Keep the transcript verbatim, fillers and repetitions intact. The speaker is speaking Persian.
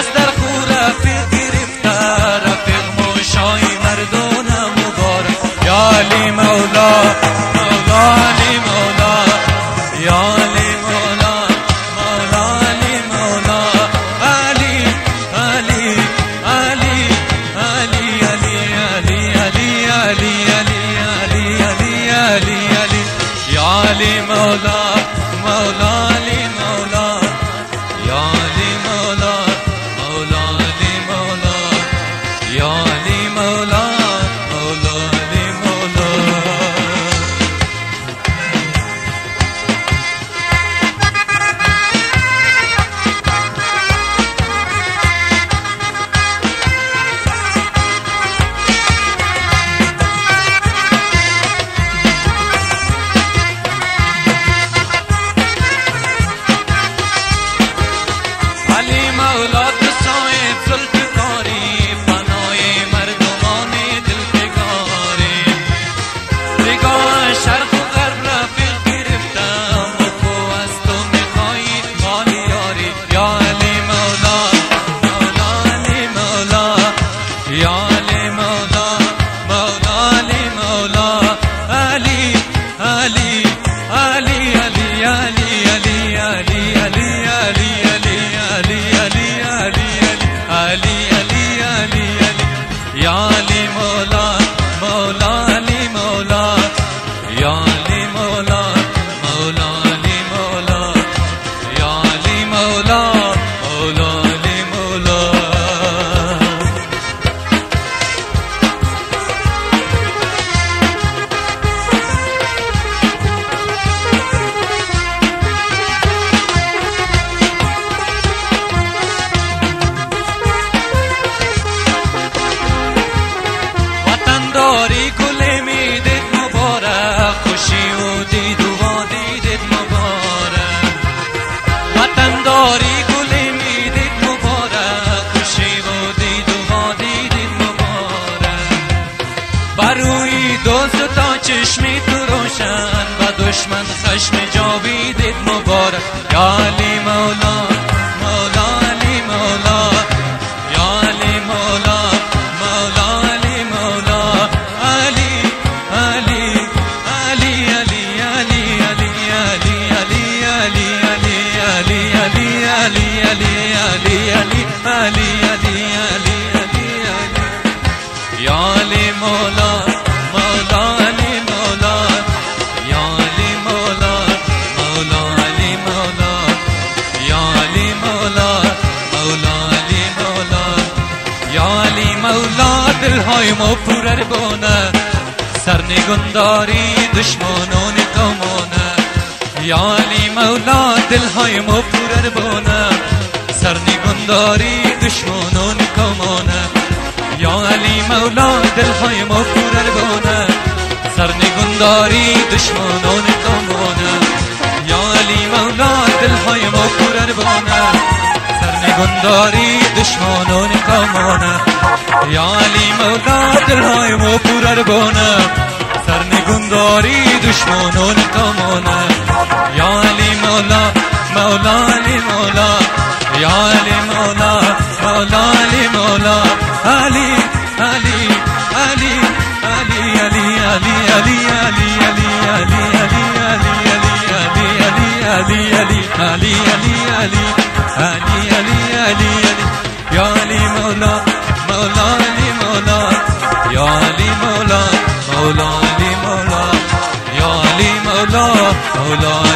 از در خو رفیق گرفتار، رفیق موشای مردان مبارک. یا علی مولا، مولا علی مولا، یا علی مولا، مولا علی مولا، علی علی علی علی علی علی علی علی علی علی علی علی، یا علی مولا، مولا علی مولا، یا علی مولا، مولا علی مولا، یا علی مولا، مولا علی مولا. علی مولا قصای زلفکاری، فنای مردمان دلفکاری، نگاه شرق و غرب رفیق گرفتم، بکو از تو میخواهی مالی یاری. یا علی مولا، مولا علی مولا، یا علی مولا، مولا علی مولا، علی علی علی علی علی علی علی علی یا علی مولا، مولا علی مولا، یا علی مولا، مولا علی مولا، یا علی مولا، مولا علی مولا. چشم تو روشن و دشمن خشم جاویدت مبارک. یا علی مولا، مولا علی مولا، یا علی مولا، مولا علی مولا، علی علی علی علی علی علی علی علی علی علی علی علی علی علی علی علی. یا علی مولا، دلهای ما پوره ربانه، سرنگونداری دشمنان قومانه. یا علی مولا، دلهای ما پوره ربانه، سرنگونداری دشمنان قومانه. یا علی مولا، دلهای ما پوره ربانه، سرنگونداری دشمنان قومانه. یا علی مولا، دلهای ما پوره ربانه، سرنگونداری دشمنان قومانه. یا علی مولا، دلهای ما پوره ربانه، سرنگونداری دشمنان قومانه. یا علی مولا، مولا علی مولا، یا علی مولا، مولا علی مولا، علی علی علی علی علی علی علی علی علی علی علی علی علی علی علی علی علی. یا علی مولا، مولا علی مولا، یا علی مولا، مولا علی مولا، یا علی مولا، مولا.